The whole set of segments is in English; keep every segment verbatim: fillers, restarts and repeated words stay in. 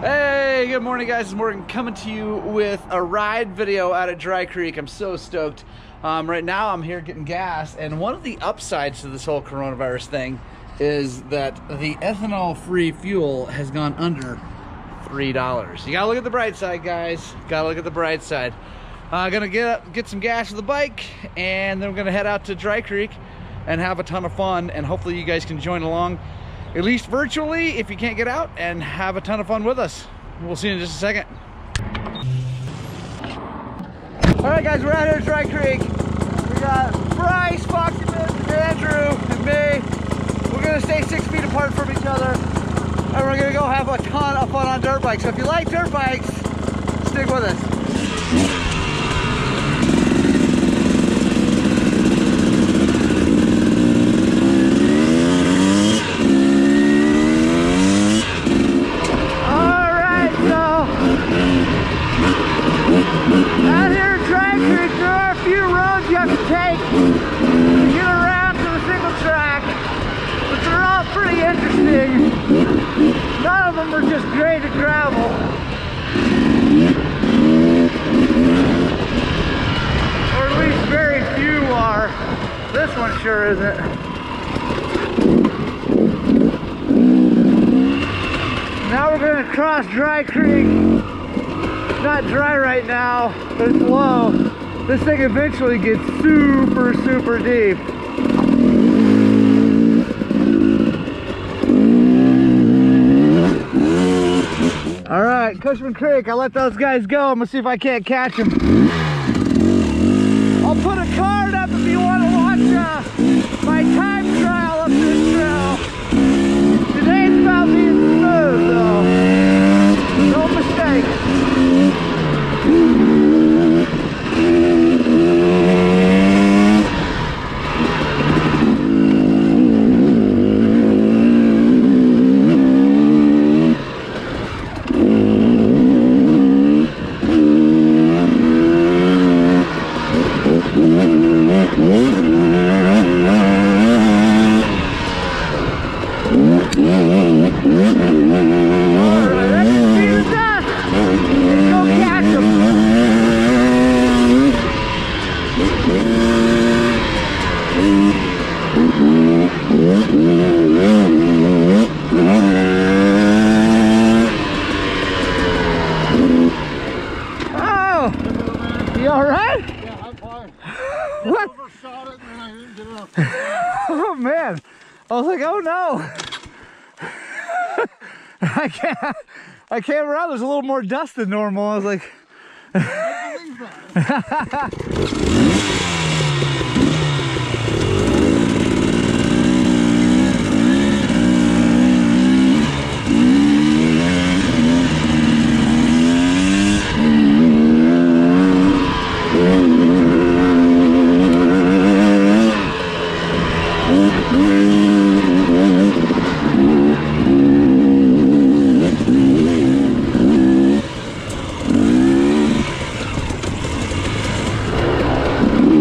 Hey, good morning guys, it's Morgan coming to you with a ride video out of Dry Creek. I'm so stoked. Um, right now I'm here getting gas, and one of the upsides to this whole coronavirus thing is that the ethanol-free fuel has gone under three dollars. You gotta look at the bright side, guys. Gotta look at the bright side. I'm uh, gonna get up, get some gas for the bike, and then we're gonna head out to Dry Creek and have a ton of fun, and hopefully you guys can join along, at least virtually, if you can't get out, and have a ton of fun with us. We'll see you in just a second. All right, guys, we're out here at Dry Creek. We got Bryce, Foxy, Andrew, and me. We're gonna stay six feet apart from each other, and we're gonna go have a ton of fun on dirt bikes. So if you like dirt bikes, stick with us. None of them are just graded gravel. Or at least very few are. This one sure isn't. Now we're going to cross Dry Creek. It's not dry right now, but it's low. This thing eventually gets super, super deep. All right, Cushman Creek, I let those guys go. I'm gonna see if I can't catch them. I'll put a card up if you want to watch uh, my time trial up this trail. Today's about being smooth, though. No mistake. Oh man, I was like, oh no. I can't I can't run. There's a little more dust than normal. I was like, I believe that. Thank you.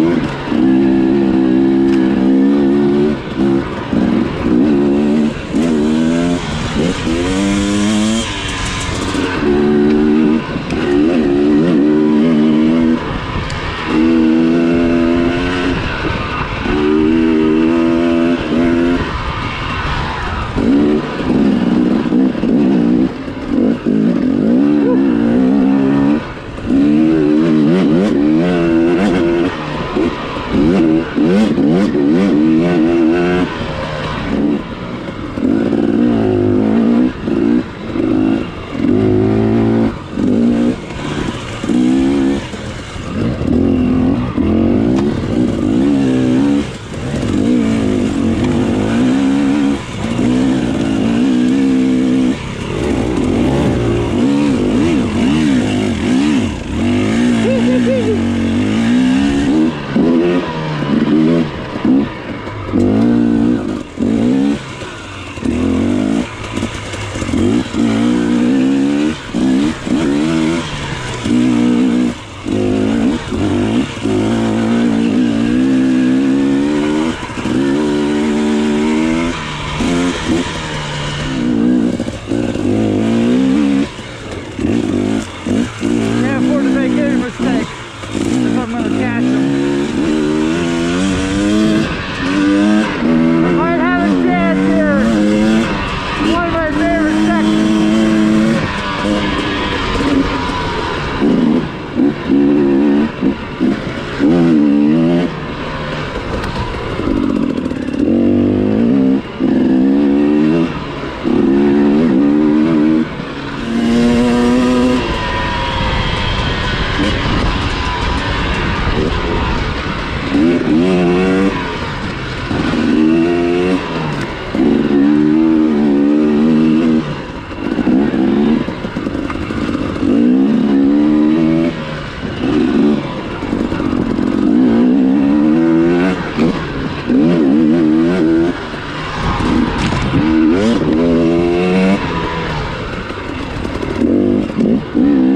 Yeah.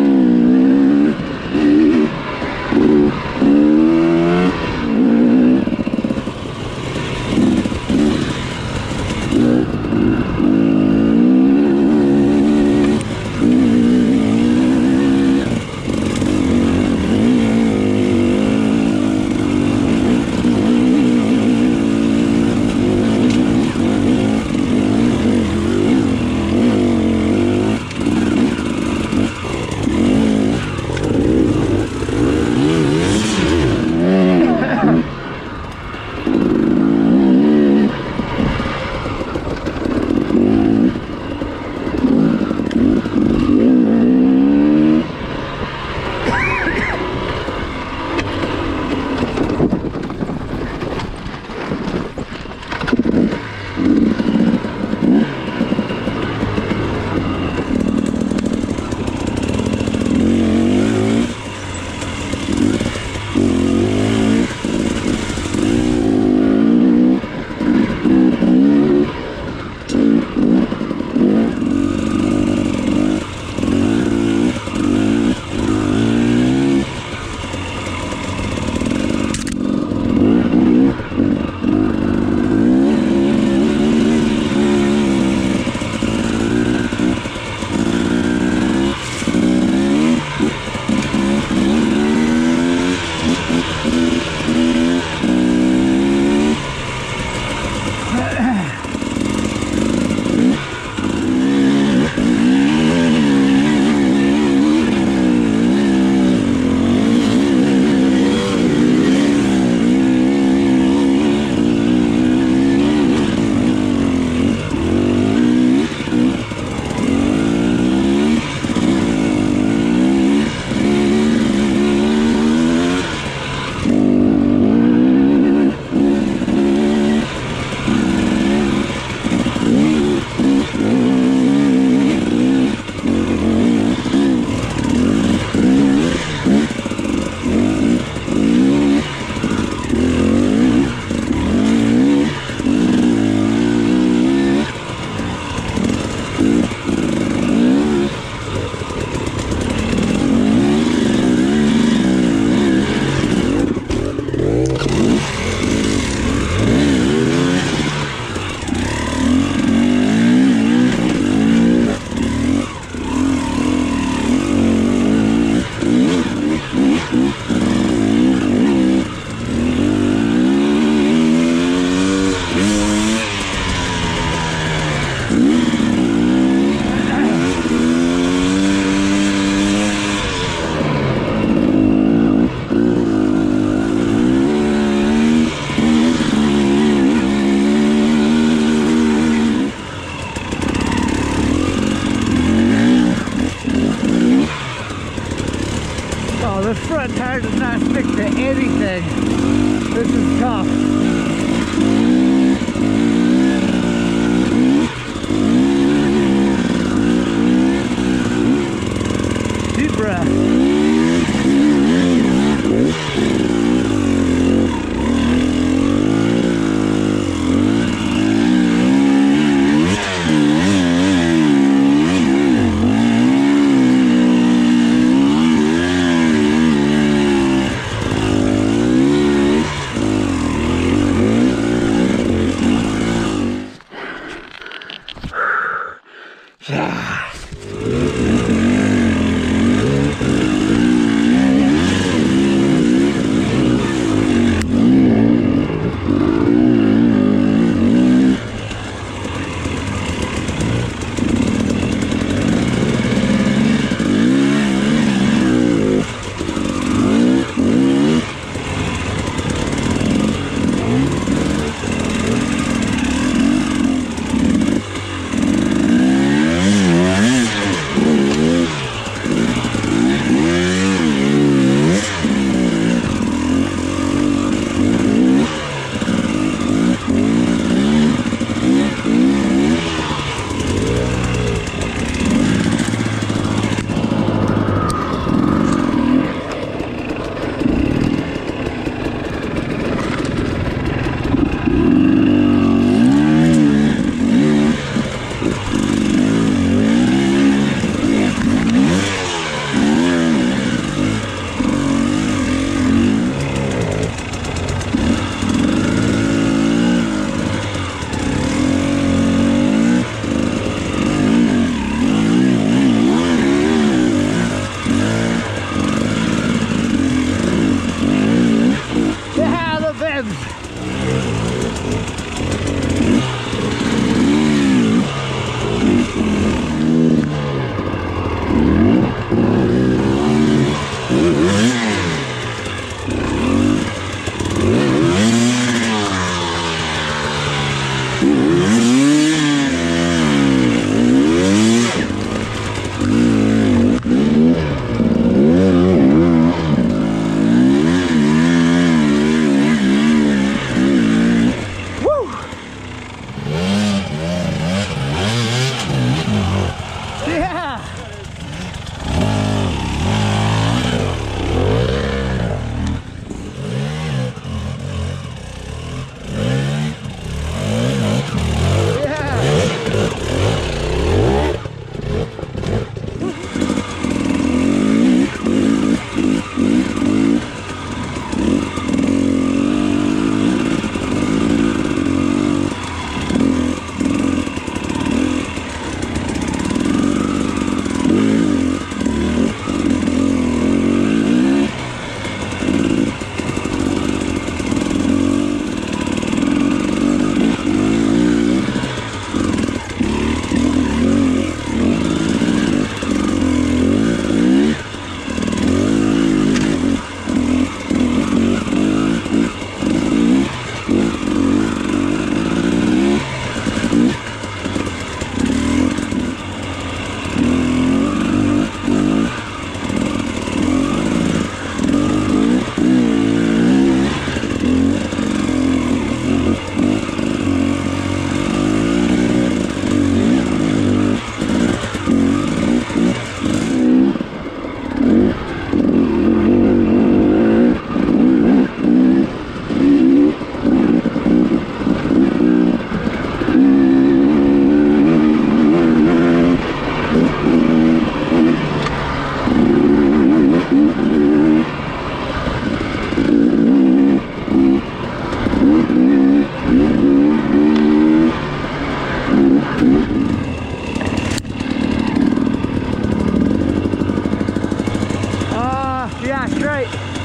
Creek.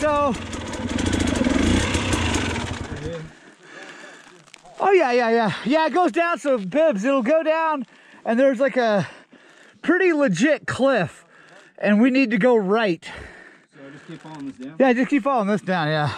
So, oh yeah, yeah, yeah, yeah, it goes down, so Bibbs, it'll go down and there's like a pretty legit cliff and we need to go right. So I just keep following this down? Yeah, just keep following this down, yeah.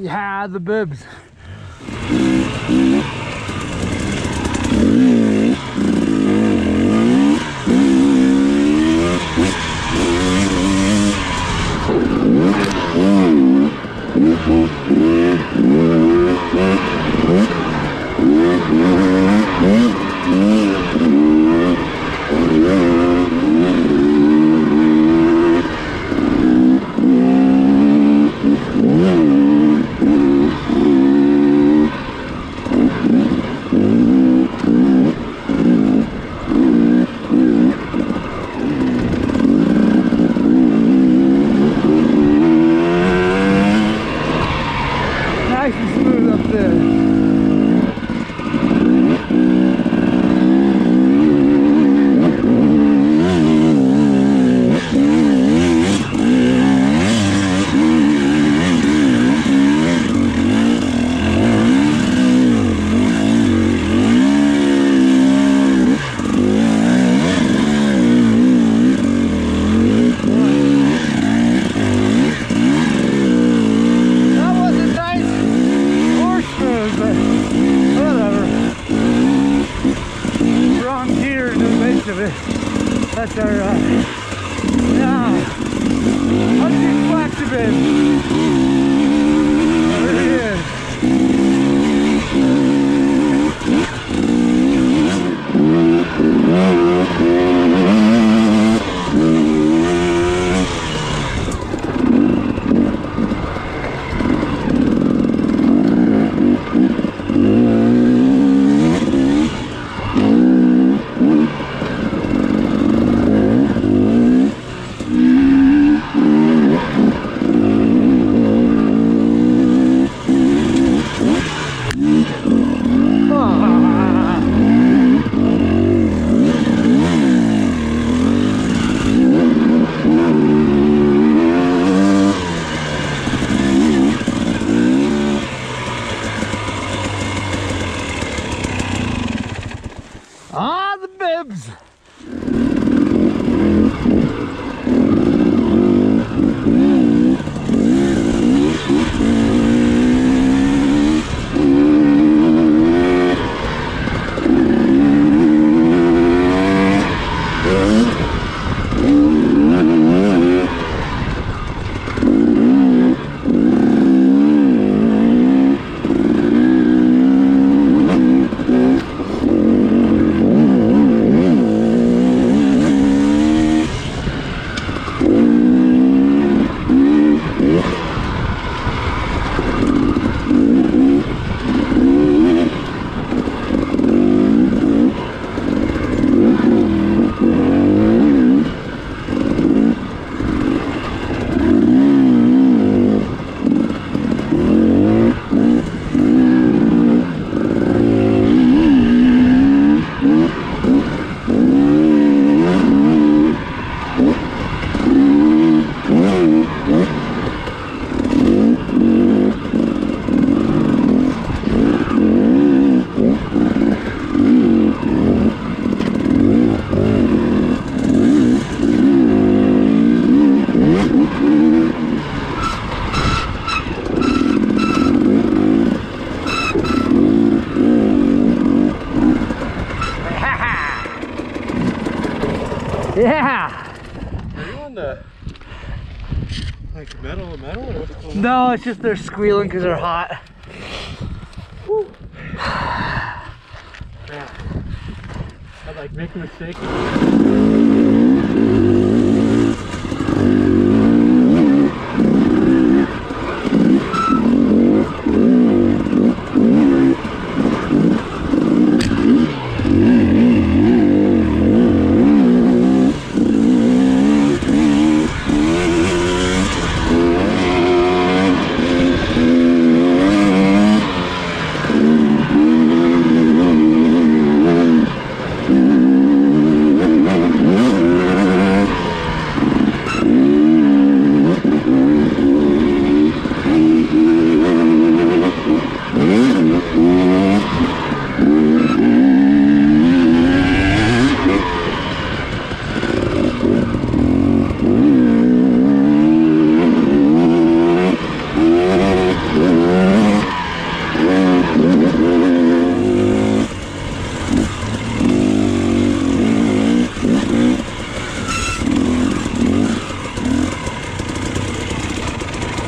Yeah, the Bibbs. That's all right. Now, how did you flax a bit? There he Yeah. Are you on the like metal to metal or what's going on? No, it's just they're squealing because they're hot. Woo. Yeah. I like make a mistake.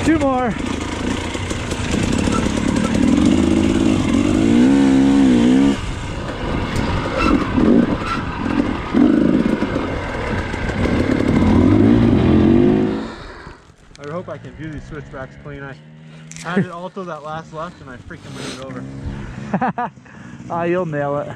Two more. I hope I can view these switchbacks clean. I had it all through that last left and I freaking moved it over. Ah, oh, you'll nail it.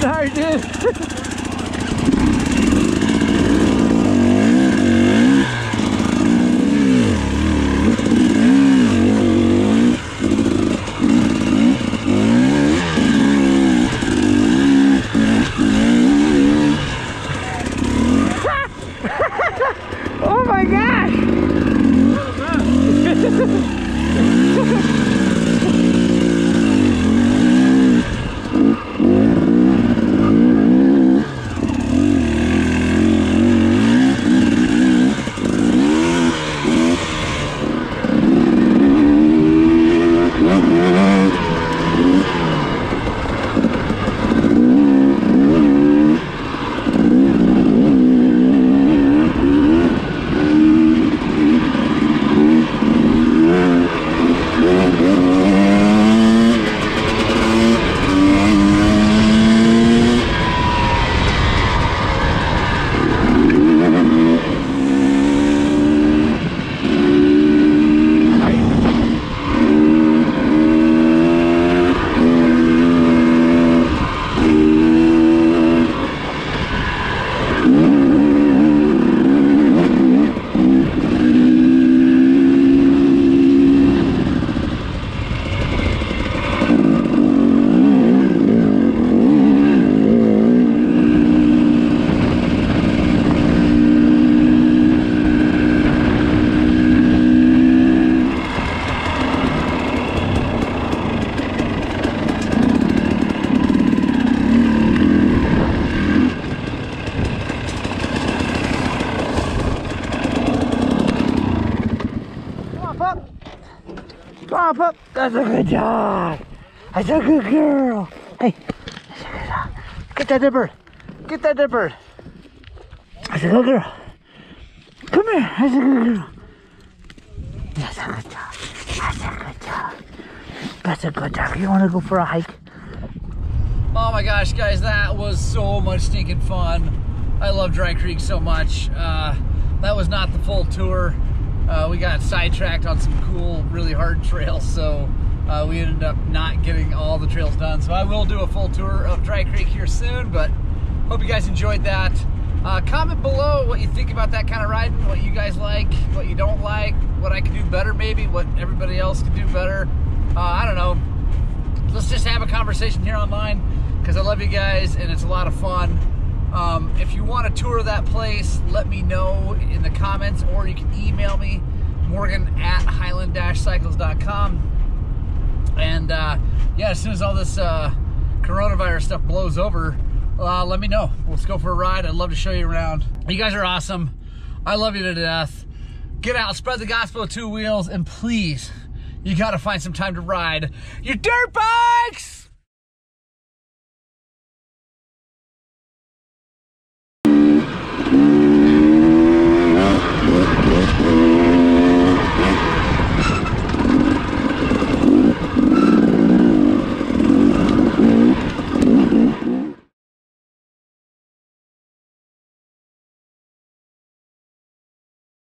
Sorry, dude. Up. That's a good job. That's a good girl. Hey, that's a good job. Get that dipper. Get that dipper. That's a good girl. Come here. That's a good girl. That's a good dog. That's a good dog. That's a good dog. You want to go for a hike? Oh my gosh, guys, that was so much stinking fun. I love Dry Creek so much. Uh, that was not the full tour. Uh, we got sidetracked on some cool, really hard trails, so uh, we ended up not getting all the trails done. So I will do a full tour of Dry Creek here soon, but hope you guys enjoyed that. Uh, comment below what you think about that kind of riding, what you guys like, what you don't like, what I could do better maybe, what everybody else could do better. Uh, I don't know. Let's just have a conversation here online, because I love you guys and it's a lot of fun. Um, if you want to tour that place, let me know in the comments, or you can email me, Morgan at highland dash cycles dot com. And uh, yeah, as soon as all this uh, coronavirus stuff blows over, uh, let me know. Let's go for a ride. I'd love to show you around. You guys are awesome. I love you to death. Get out, spread the gospel of two wheels, and please, you got to find some time to ride your dirt bikes.